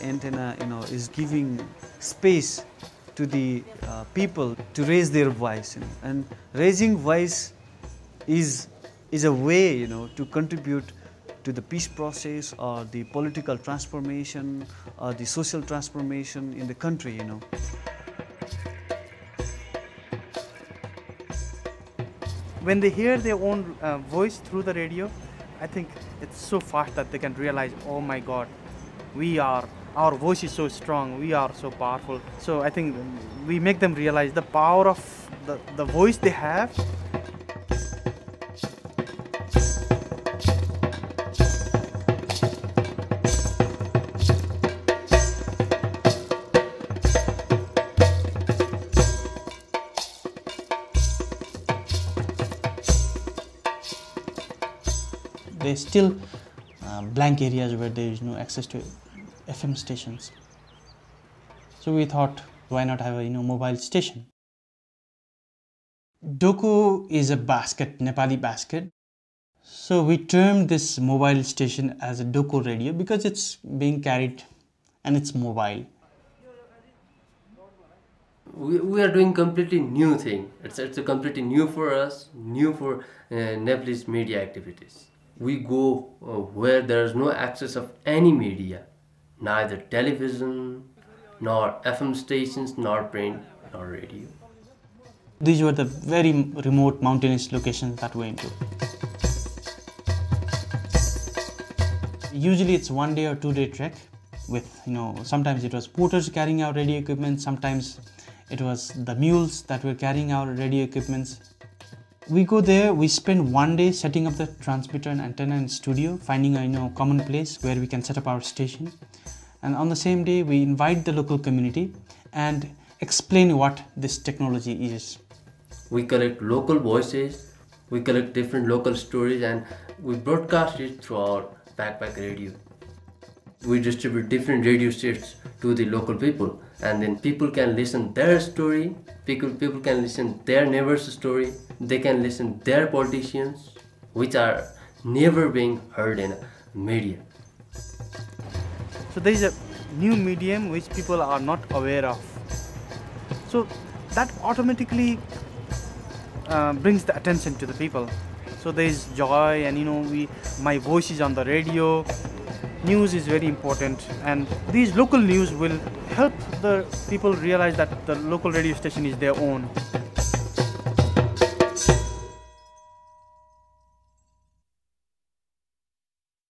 this antenna, is giving space to the people to raise their voice. And raising voice is a way, to contribute to the peace process or the political transformation or the social transformation in the country, When they hear their own voice through the radio, I think it's so fast that they can realize, oh my God, our voice is so strong, we are so powerful. So I think we make them realize the power of the voice they have. There's still blank areas where there is no access to FM stations. So we thought, why not have a mobile station? Doko is a basket, Nepali basket. So we termed this mobile station as a Doko Radio because it's being carried and it's mobile. We are doing completely new thing. It's a completely new for us, new for Nepalese media activities. We go where there is no access of any media, neither television, nor FM stations, nor print, nor radio. These were the very remote mountainous locations that we went to. Usually it's 1 day or 2 day trek with, sometimes it was porters carrying our radio equipment, sometimes it was the mules that were carrying our radio equipments. We go there, we spend 1 day setting up the transmitter and antenna and studio, finding a common place where we can set up our station. And on the same day, we invite the local community and explain what this technology is. We collect local voices, we collect different local stories, and we broadcast it through our backpack radio. We distribute different radio sets to the local people, and then people can listen their story, people can listen their neighbor's story, they can listen their politicians, which are never being heard in media. So there is a new medium which people are not aware of. So that automatically brings the attention to the people. So there is joy and my voice is on the radio. News is very important, and these local news will help the people realize that the local radio station is their own.